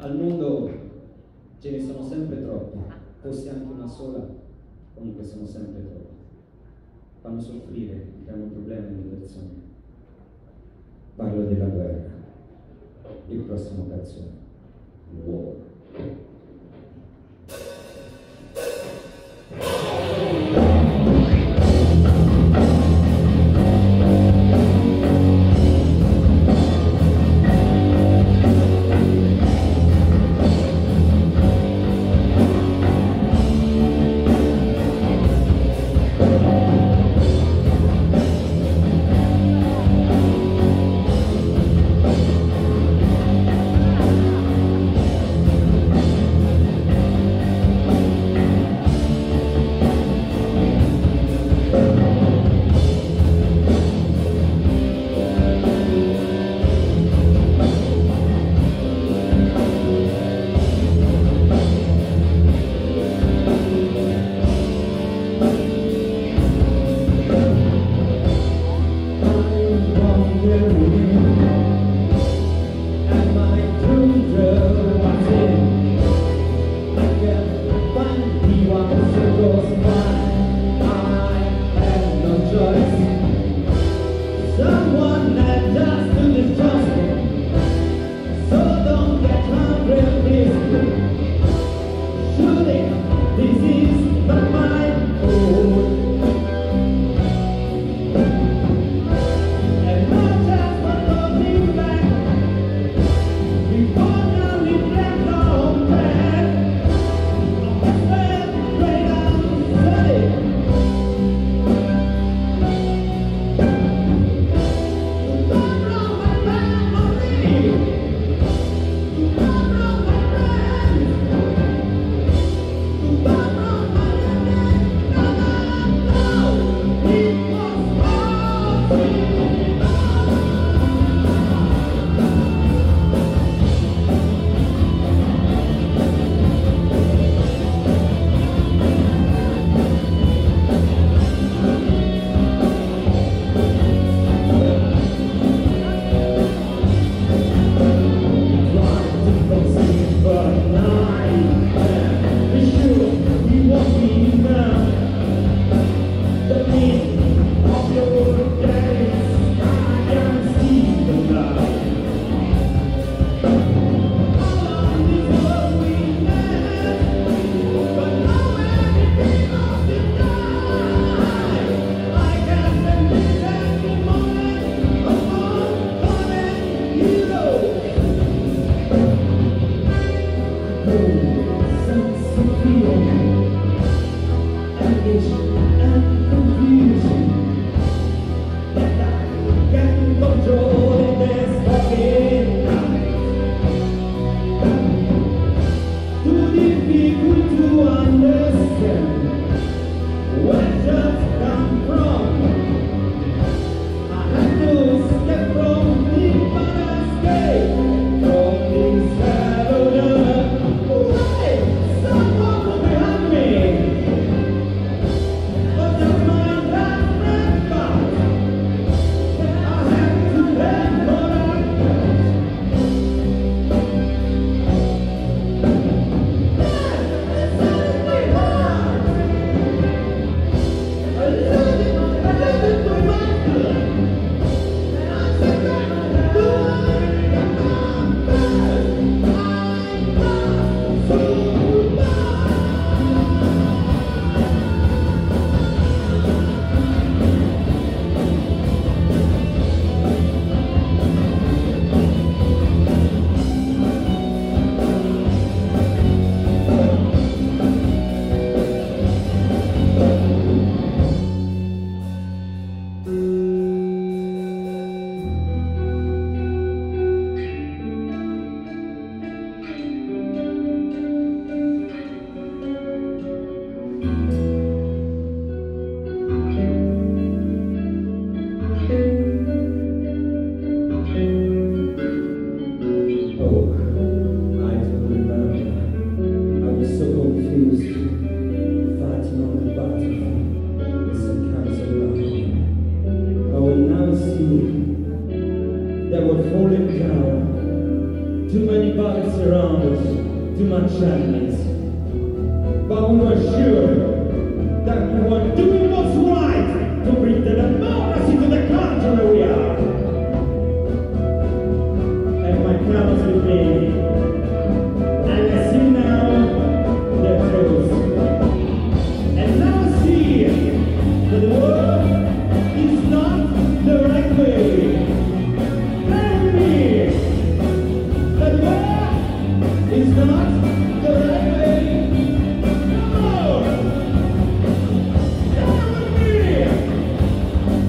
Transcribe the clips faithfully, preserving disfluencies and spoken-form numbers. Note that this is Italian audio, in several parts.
Al mondo ce ne sono sempre troppi, forse anche una sola, comunque sono sempre troppi. Fanno soffrire, creano problemi alle persone. Parlo della guerra. Il prossimo canzone. War. Thank you. Too many bodies around us, too much sadness. But we were sure that we were doing what's right to bring the democracy to the country we are. And my promise with me, and I see now the truth. And now I see that the world is not the right way. It's not the right way. No! Come with me!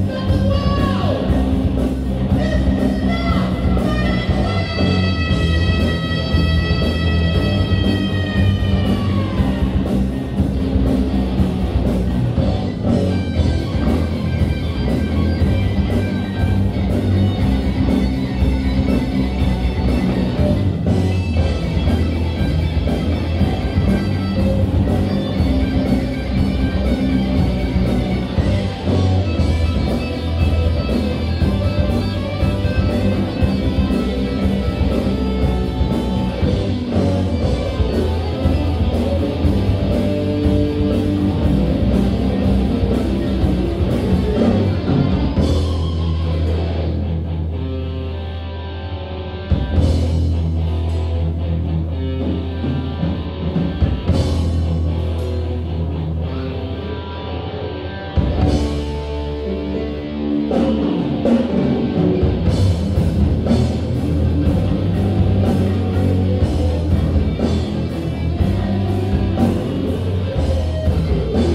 Let's go! This is not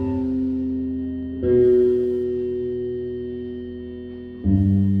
the thank you.